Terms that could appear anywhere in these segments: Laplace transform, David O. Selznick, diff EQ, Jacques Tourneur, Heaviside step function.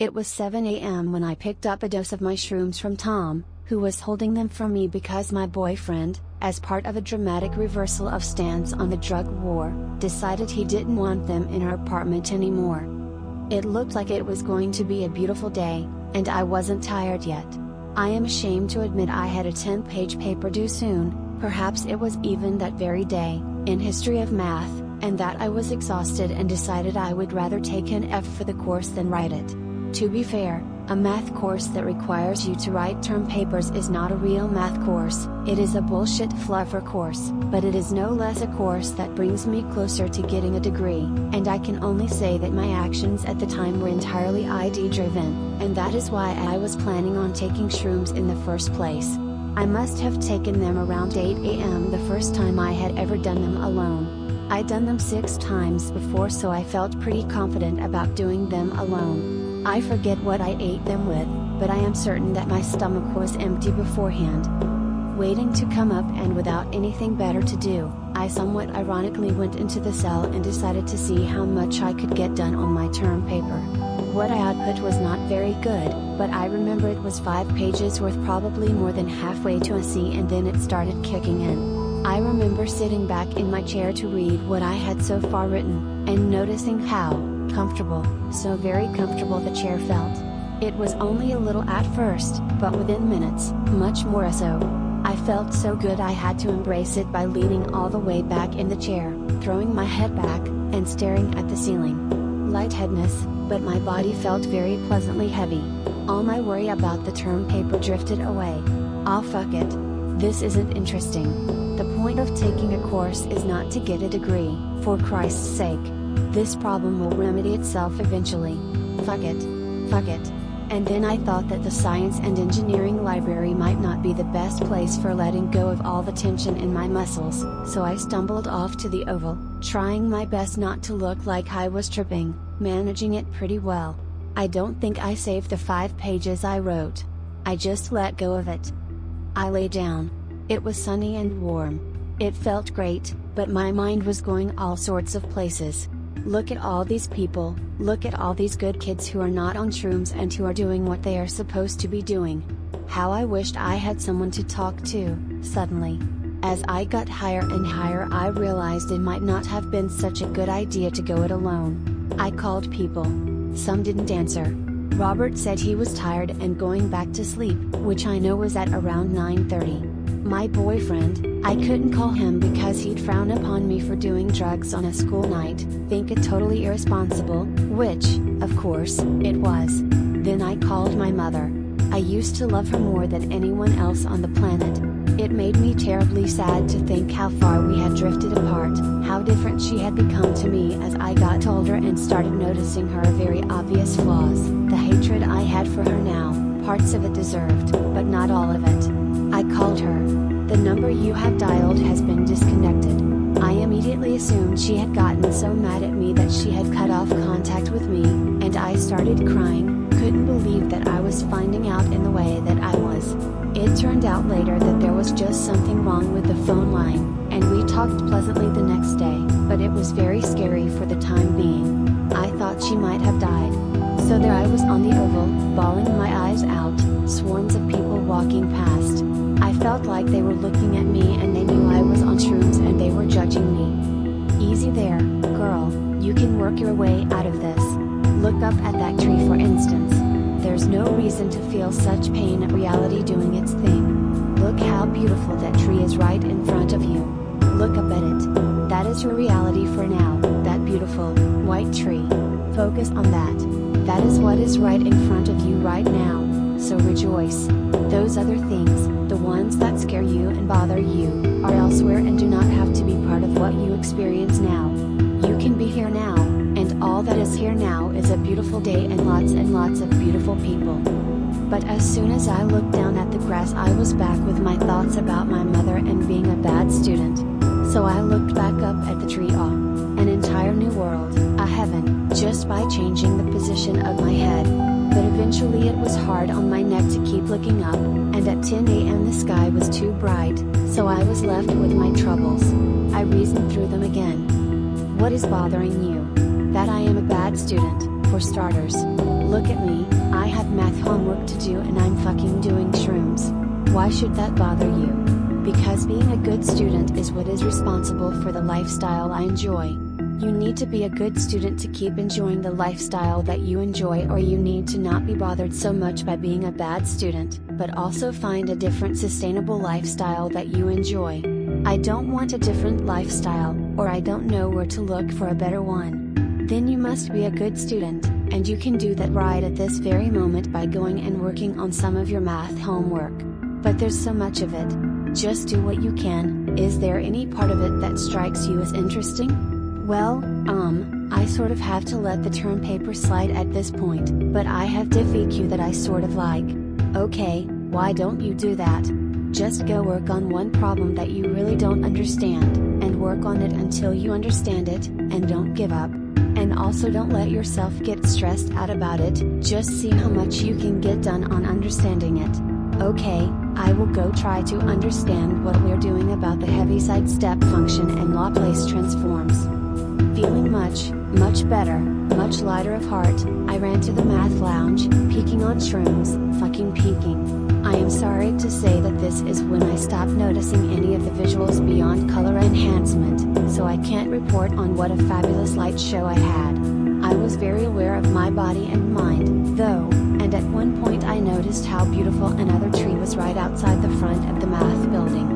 It was 7 a.m. when I picked up a dose of mushrooms from Tom, who was holding them for me because my boyfriend, as part of a dramatic reversal of stance on the drug war, decided he didn't want them in our apartment anymore. It looked like it was going to be a beautiful day, and I wasn't tired yet. I am ashamed to admit I had a 10-page paper due soon, perhaps it was even that very day, in History of Math, and that I was exhausted and decided I would rather take an F for the course than write it. To be fair, a math course that requires you to write term papers is not a real math course, it is a bullshit fluffer course, but it is no less a course that brings me closer to getting a degree, and I can only say that my actions at the time were entirely ID-driven, and that is why I was planning on taking shrooms in the first place. I must have taken them around 8 a.m. the first time I had ever done them alone. I'd done them 6 times before, so I felt pretty confident about doing them alone. I forget what I ate them with, but I am certain that my stomach was empty beforehand. Waiting to come up and without anything better to do, I somewhat ironically went into the cell and decided to see how much I could get done on my term paper. What I output was not very good, but I remember it was 5 pages worth, probably more than halfway to a C, and then it started kicking in. I remember sitting back in my chair to read what I had so far written, and noticing how comfortable, so very comfortable the chair felt. It was only a little at first, but within minutes, much more so. I felt so good I had to embrace it by leaning all the way back in the chair, throwing my head back, and staring at the ceiling. Lightheadedness, but my body felt very pleasantly heavy. All my worry about the term paper drifted away. Ah, fuck it. This isn't interesting. The point of taking a course is not to get a degree, for Christ's sake. This problem will remedy itself eventually. Fuck it. Fuck it. And then I thought that the science and engineering library might not be the best place for letting go of all the tension in my muscles, so I stumbled off to the oval, trying my best not to look like I was tripping, managing it pretty well. I don't think I saved the 5 pages I wrote. I just let go of it. I lay down. It was sunny and warm. It felt great, but my mind was going all sorts of places. Look at all these people, look at all these good kids who are not on shrooms and who are doing what they are supposed to be doing. How I wished I had someone to talk to, suddenly. As I got higher and higher, I realized it might not have been such a good idea to go it alone. I called people. Some didn't answer. Robert said he was tired and going back to sleep, which I know was at around 9:30. My boyfriend, I couldn't call him because he'd frown upon me for doing drugs on a school night, think it totally irresponsible, which, of course, it was. Then I called my mother. I used to love her more than anyone else on the planet. It made me terribly sad to think how far we had drifted apart, how different she had become to me as I got older and started noticing her very obvious flaws. The hatred I had for her now, parts of it deserved, but not all of it. I called her. The number you have dialed has been disconnected. I immediately assumed she had gotten so mad at me that she had cut off contact with me, and I started crying, couldn't believe that I was finding out in the way that I was. It turned out later that there was just something wrong with the phone line, and we talked pleasantly the next day, but it was very scary for the time being. I thought she might have died. So there I was on the oval, bawling my eyes out, swarms of people walking past. I felt like they were looking at me and they knew I was on shrooms and they were judging me. Easy there, girl, you can work your way out of this. Look up at that tree, for instance. There's no reason to feel such pain at reality doing its thing. Look how beautiful that tree is right in front of you. Look up at it. That is your reality for now, that beautiful, white tree. Focus on that. That is what is right in front of you right now. So rejoice. Those other things, the ones that scare you and bother you, are elsewhere and do not have to be part of what you experience now. You can be here now, and all that is here now is a beautiful day and lots of beautiful people. But as soon as I looked down at the grass, I was back with my thoughts about my mother and being a bad student. So I looked back up at the tree. Ah, an entire new world, a heaven, just by changing the position of my head. But eventually it was hard on my neck to keep looking up, and at 10 a.m. the sky was too bright, so I was left with my troubles. I reasoned through them again. What is bothering you? That I am a bad student. For starters, look at me, I have math homework to do and I'm fucking doing shrooms. Why should that bother you? Because being a good student is what is responsible for the lifestyle I enjoy. You need to be a good student to keep enjoying the lifestyle that you enjoy, or you need to not be bothered so much by being a bad student, but also find a different sustainable lifestyle that you enjoy. I don't want a different lifestyle, or I don't know where to look for a better one. Then you must be a good student, and you can do that right at this very moment by going and working on some of your math homework. But there's so much of it. Just do what you can. Is there any part of it that strikes you as interesting? Well, I sort of have to let the term paper slide at this point, but I have diff EQ that I sort of like. Okay, why don't you do that? Just go work on one problem that you really don't understand, and work on it until you understand it, and don't give up. And also don't let yourself get stressed out about it, just see how much you can get done on understanding it. Okay, I will go try to understand what we're doing about the Heaviside step function and Laplace transforms. Feeling much, much better, much lighter of heart, I ran to the math lounge, peeking on shrooms, fucking peeking. I am sorry to say that this is when I stopped noticing any of the visuals beyond color enhancement, so I can't report on what a fabulous light show I had. I was very aware of my body and mind, though, and at one point I noticed how beautiful another tree was right outside the front of the math building.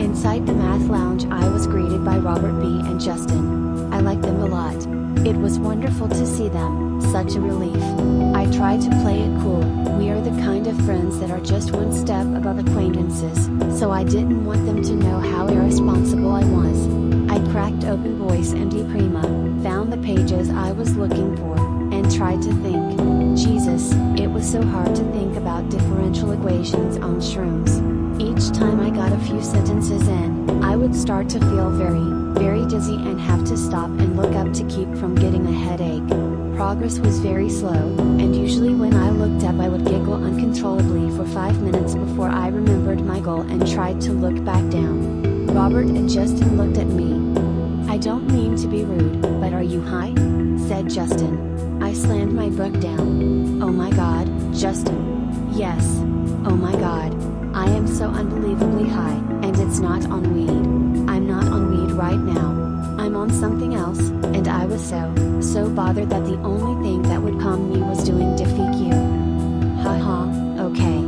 Inside the math lounge I was greeted by Robert B. and Justin. I liked them a lot. It was wonderful to see them, such a relief. I try to play it cool, we are the kind of friends that are just one step above acquaintances, so I didn't want them to know how irresponsible I was. I cracked open Voice and E Prima, found the pages I was looking for, and tried to think. Jesus, it was so hard to think about differential equations on shrooms. Each time I got a few sentences in, I would start to feel very dizzy and have to stop and look up to keep from getting a headache. Progress was very slow, and usually when I looked up I would giggle uncontrollably for 5 minutes before I remembered my goal and tried to look back down. Robert and Justin looked at me. "I don't mean to be rude, but are you high?" said Justin. I slammed my book down. "Oh my god, Justin." "Yes. Oh my god. I am so unbelievably high, and it's not on weed. I'm not on weed right now. I'm on something else," and I was so bothered that the only thing that would calm me was doing diff EQ. Haha, okay.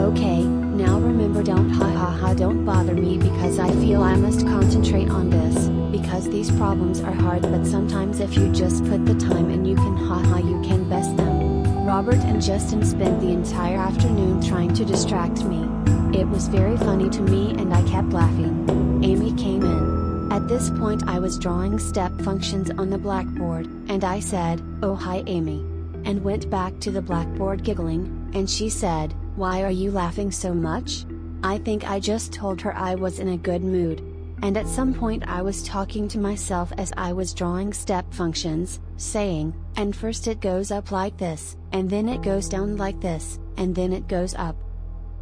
Okay, now remember, don't haha don't bother me, because I feel I must concentrate on this, because these problems are hard, but sometimes if you just put the time in you can you can best them. Robert and Justin spent the entire afternoon trying to distract me. It was very funny to me and I kept laughing. Amy came in. At this point I was drawing step functions on the blackboard, and I said, "Oh hi Amy," and went back to the blackboard giggling, and she said, "Why are you laughing so much?" I think I just told her I was in a good mood. And at some point I was talking to myself as I was drawing step functions, saying, "And first it goes up like this, and then it goes down like this, and then it goes up."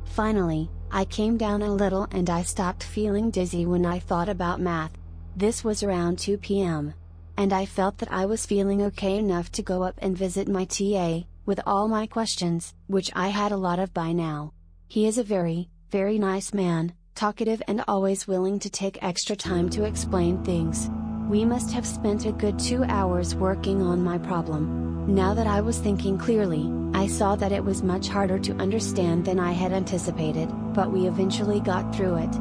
Finally, I came down a little and I stopped feeling dizzy when I thought about math. This was around 2 p.m. and I felt that I was feeling okay enough to go up and visit my TA, with all my questions, which I had a lot of by now. He is a very nice man, talkative and always willing to take extra time to explain things. We must have spent a good 2 hours working on my problem. Now that I was thinking clearly, I saw that it was much harder to understand than I had anticipated, but we eventually got through it.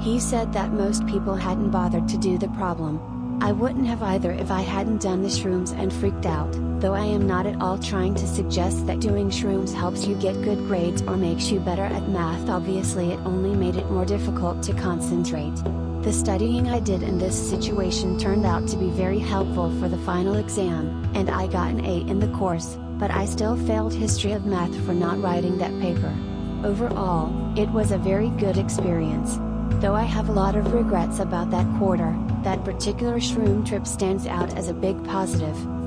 He said that most people hadn't bothered to do the problem. I wouldn't have either if I hadn't done the shrooms and freaked out, though I am not at all trying to suggest that doing shrooms helps you get good grades or makes you better at math. Obviously it only made it more difficult to concentrate. The studying I did in this situation turned out to be very helpful for the final exam, and I got an A in the course, but I still failed history of math for not writing that paper. Overall, it was a very good experience. Though I have a lot of regrets about that quarter, that particular shroom trip stands out as a big positive.